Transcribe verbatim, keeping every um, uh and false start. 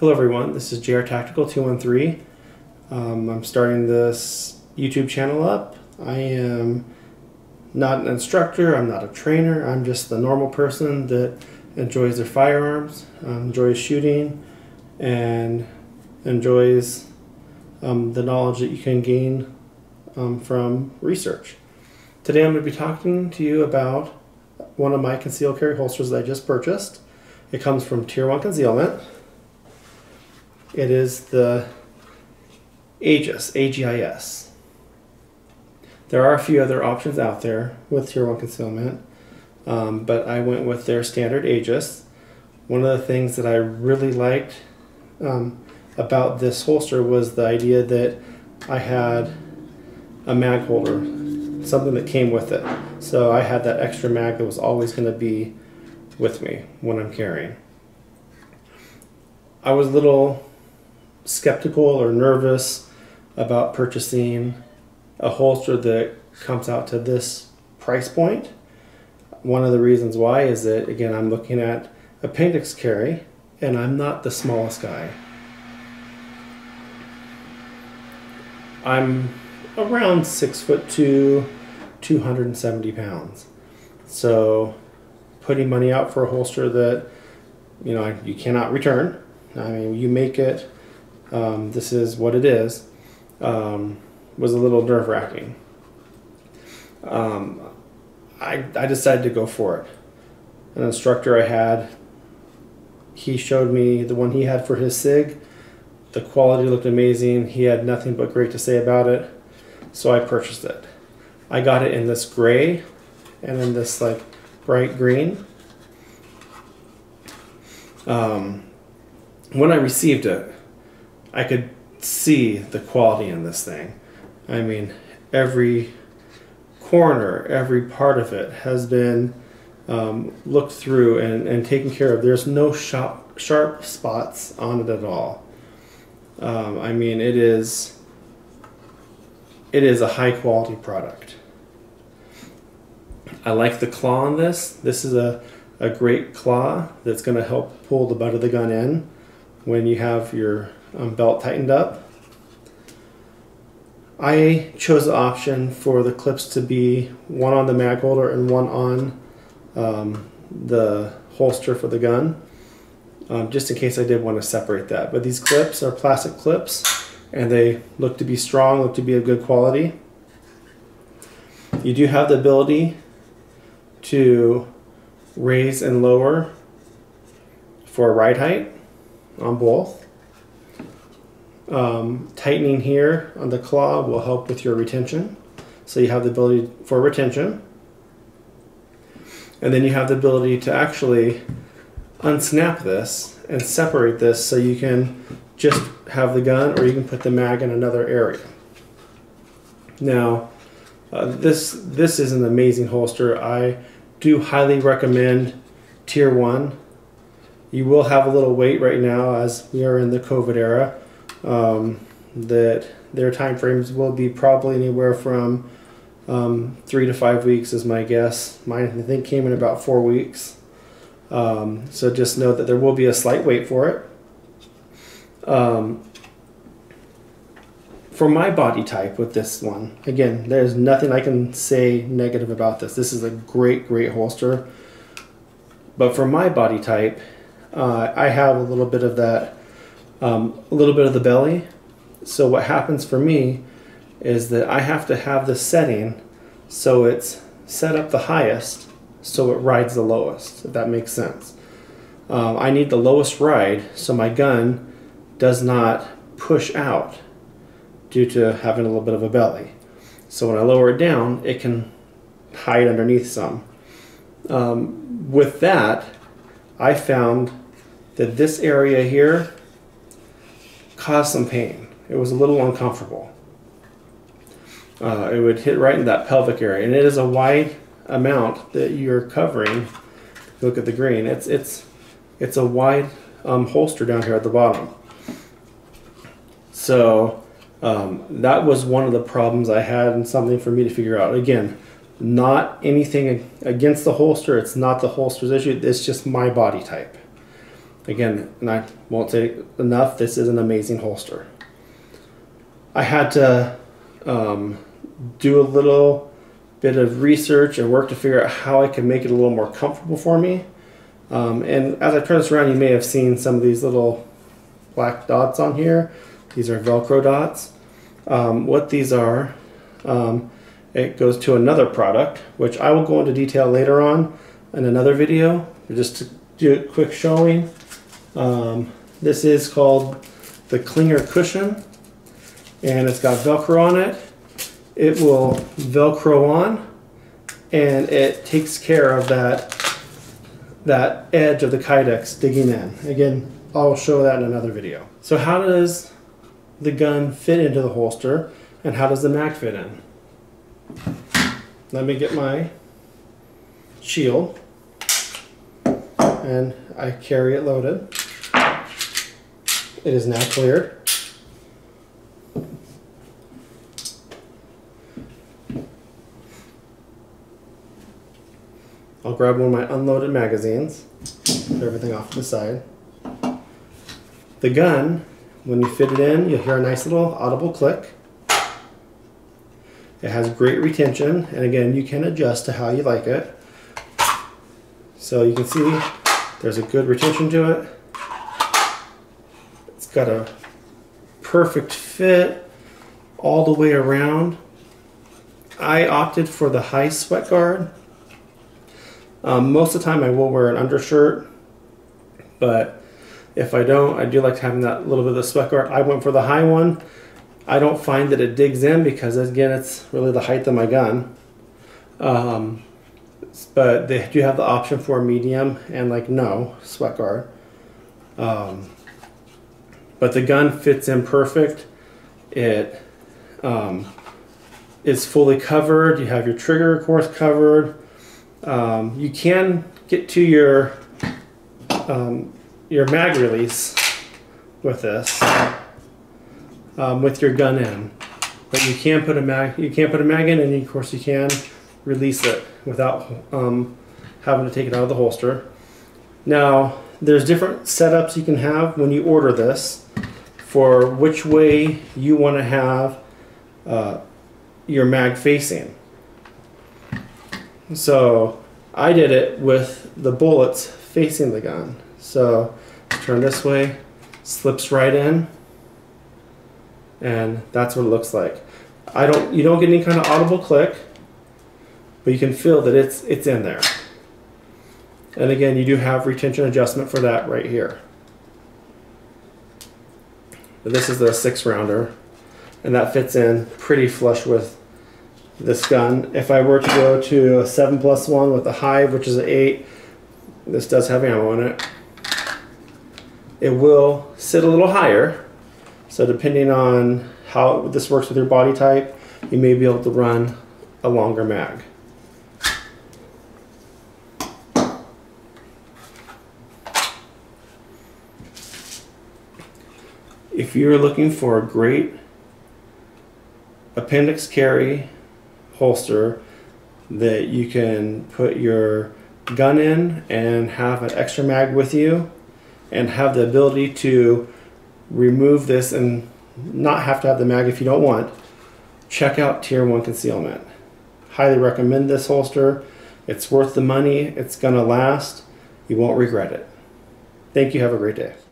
Hello everyone, this is J R Tactical two one three. Um, I'm starting this YouTube channel up. I am not an instructor, I'm not a trainer, I'm just the normal person that enjoys their firearms, um, enjoys shooting, and enjoys um, the knowledge that you can gain um, from research. Today I'm going to be talking to you about one of my concealed carry holsters that I just purchased. It comes from Tier one Concealment. It is the AGIS, A G I S. There are a few other options out there with Tier one Concealment, um, but I went with their standard AGIS. One of the things that I really liked um, about this holster was the idea that I had a mag holder, something that came with it. So I had that extra mag that was always going to be with me when I'm carrying. I was a little skeptical or nervous about purchasing a holster that comes out to this price point. One of the reasons why is that, again, I'm looking at appendix carry and I'm not the smallest guy. I'm around six foot two, two hundred seventy pounds. So putting money out for a holster that, you know, you cannot return. I mean, you make it, um, this is what it is, um, was a little nerve-wracking. Um, I, I decided to go for it. An instructor I had, he showed me the one he had for his SIG. The quality looked amazing. He had nothing but great to say about it, so I purchased it. I got it in this gray and in this like bright green. Um, When I received it, I could see the quality in this thing. I mean, every corner, every part of it has been um, looked through and, and taken care of. There's no sharp, sharp spots on it at all. Um, I mean, it is, it is a high quality product. I like the claw on this. This is a, a great claw that's going to help pull the butt of the gun in when you have your um, belt tightened up. I chose the option for the clips to be one on the mag holder and one on um, the holster for the gun, um, just in case I did want to separate that. But these clips are plastic clips and they look to be strong, look to be of good quality. You do have the ability to raise and lower for ride height on both. Um, tightening here on the claw will help with your retention. So you have the ability for retention. And then you have the ability to actually unsnap this and separate this so you can just have the gun, or you can put the mag in another area. Now, uh, this, this is an amazing holster. I do highly recommend Tier one. You will have a little wait right now as we are in the COVID era. Um, that their time frames will be probably anywhere from um, three to five weeks is my guess. Mine, I think, came in about four weeks. Um, so just know that there will be a slight wait for it. Um, for my body type with this one, again, there's nothing I can say negative about this. This is a great, great holster. But for my body type, Uh, I have a little bit of that, um, a little bit of the belly. So what happens for me is that I have to have the setting so it's set up the highest so it rides the lowest, if that makes sense. Um, I need the lowest ride so my gun does not push out due to having a little bit of a belly. So when I lower it down, it can hide underneath some. Um, with that, I found that this area here caused some pain. It was a little uncomfortable. Uh, it would hit right in that pelvic area, and it is a wide amount that you're covering. Look at the green. It's it's it's a wide um, holster down here at the bottom. So um, that was one of the problems I had, and something for me to figure out. Again, not anything against the holster. It's not the holster's issue. It's just my body type. Again, and I won't say enough, this is an amazing holster. I had to um, do a little bit of research and work to figure out how I could make it a little more comfortable for me. Um, and as I turn this around, you may have seen some of these little black dots on here. These are Velcro dots. Um, what these are, um, it goes to another product, which I will go into detail later on in another video, just to do a quick showing. Um, this is called the Clinger Cushion, and it's got Velcro on it. It will Velcro on, and it takes care of that that edge of the kydex digging in. Again, I'll show that in another video. So how does the gun fit into the holster, and how does the mag fit in? Let me get my shield, and I carry it loaded. It is now cleared. I'll grab one of my unloaded magazines, put everything off to the side. The gun, when you fit it in, you'll hear a nice little audible click. It has great retention, and again, you can adjust to how you like it. So you can see there's a good retention to it. It's got a perfect fit all the way around. I opted for the high sweat guard. Um, most of the time I will wear an undershirt, but if I don't, I do like having that little bit of the sweat guard. I went for the high one. I don't find that it digs in because, again, it's really the height of my gun. Um, but they do have the option for medium and, like, no sweat guard. Um, but the gun fits in perfect. It um, is fully covered. You have your trigger, of course, covered. Um, you can get to your um, your mag release with this, um, with your gun in, but you can put a mag you can't put a mag in, and of course you can release it without um, having to take it out of the holster. Now there's different setups you can have when you order this for which way you want to have uh, your mag facing. So I did it with the bullets facing the gun. So turn this way, slips right in, and that's what it looks like. I don't, you don't get any kind of audible click, but you can feel that it's it's in there. And again, you do have retention adjustment for that right here. But this is the six rounder, and that fits in pretty flush with this gun. If I were to go to a seven plus one with a hive, which is an eight, this does have ammo in it. It will sit a little higher. So depending on how this works with your body type, you may be able to run a longer mag. If you're looking for a great appendix carry holster that you can put your gun in and have an extra mag with you and have the ability to remove this and not have to have the mag if you don't want, check out Tier one Concealment. Highly recommend this holster. It's worth the money. It's gonna last. You won't regret it. Thank you. Have a great day.